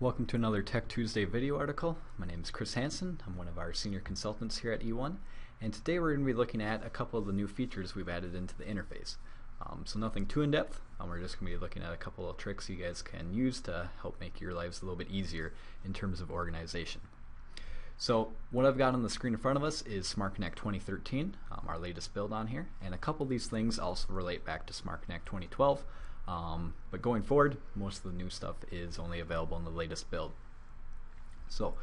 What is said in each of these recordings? Welcome to another Tech Tuesday video article. My name is Chris Hansen. I'm one of our senior consultants here at E1, and today we're going to be looking at a couple of the new features we've added into the interface. So nothing too in-depth, we're just going to be looking at a couple of tricks you guys can use to help make your lives a little bit easier in terms of organization. So what I've got on the screen in front of us is SmartConnect 2013, our latest build on here, and a couple of these things also relate back to SmartConnect 2012. But going forward, most of the new stuff is only available in the latest build. So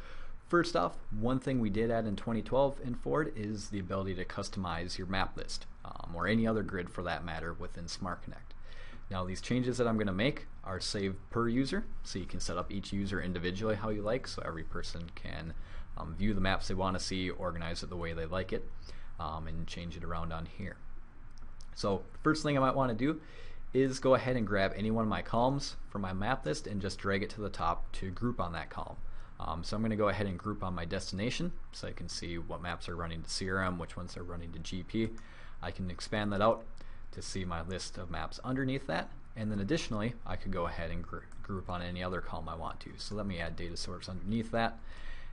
first off, one thing we did add in 2012 and forward is the ability to customize your map list, or any other grid for that matter within SmartConnect. Now these changes that I'm going to make are saved per user, so you can set up each user individually how you like, so every person can view the maps they want to see, organize it the way they like it, and change it around on here. So first thing I might want to do is go ahead and grab any one of my columns from my map list and just drag it to the top to group on that column. So I'm going to go ahead and group on my destination so I can see what maps are running to CRM, which ones are running to GP. I can expand that out to see my list of maps underneath that, and then additionally I could go ahead and group on any other column I want to. So let me add data source underneath that,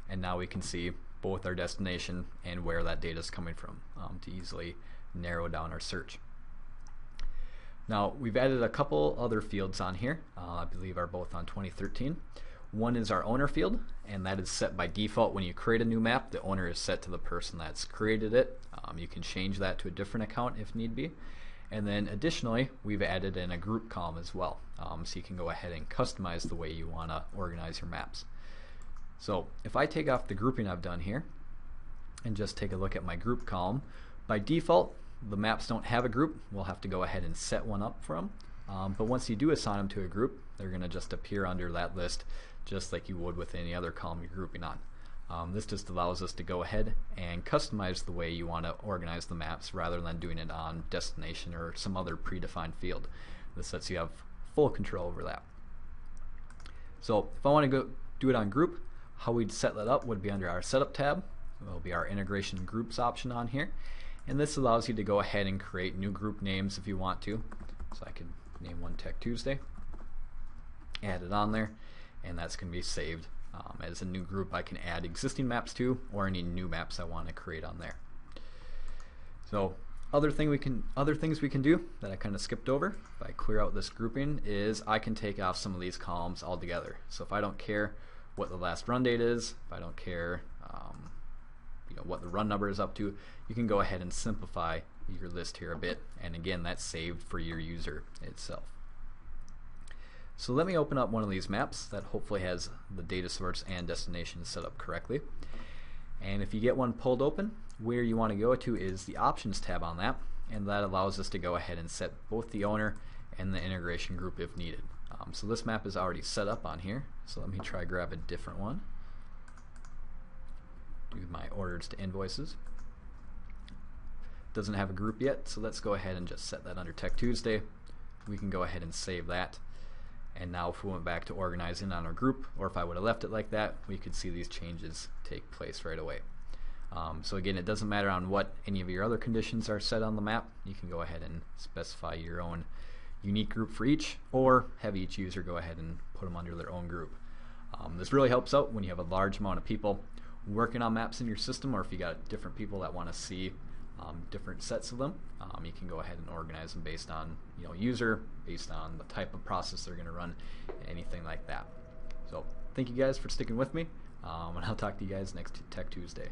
and now we can see both our destination and where that data is coming from to easily narrow down our search. Now we've added a couple other fields on here, I believe are both on 2013. One is our owner field, and that is set by default. When you create a new map, the owner is set to the person that's created it. You can change that to a different account if need be. And then additionally, we've added in a group column as well, so you can go ahead and customize the way you want to organize your maps. So if I take off the grouping I've done here and just take a look at my group column, by default the maps don't have a group. We'll have to go ahead and set one up for them. But once you do assign them to a group, they're going to just appear under that list just like you would with any other column you're grouping on. This just allows us to go ahead and customize the way you want to organize the maps rather than doing it on destination or some other predefined field. This lets you have full control over that. So if I want to go do it on group, how we'd set that up would be under our setup tab. There'll be our integration groups option on here. And this allows you to go ahead and create new group names if you want to. So I could name one Tech Tuesday, add it on there, and that's going to be saved as a new group I can add existing maps to or any new maps I want to create on there. So other things we can do that I kind of skipped over if I clear out this grouping is I can take off some of these columns altogether. So if I don't care what the last run date is, if I don't care what the run number is up to, you can go ahead and simplify your list here a bit, and again that's saved for your user itself. So let me open up one of these maps that hopefully has the data source and destination set up correctly, and if you get one pulled open, where you want to go to is the options tab on that, and that allows us to go ahead and set both the owner and the integration group if needed. So this map is already set up on here, so let me try grab a different one. Do my orders to invoices. Doesn't have a group yet, so let's go ahead and just set that under Tech Tuesday. We can go ahead and save that, and now if we went back to organizing on our group, or if I would have left it like that, we could see these changes take place right away. So again, it doesn't matter on what any of your other conditions are set on the map. You can go ahead and specify your own unique group for each, or have each user go ahead and put them under their own group. This really helps out when you have a large amount of people working on maps in your system, or if you got different people that want to see different sets of them, you can go ahead and organize them based on user, based on the type of process they're going to run, anything like that. So thank you guys for sticking with me, and I'll talk to you guys next Tech Tuesday.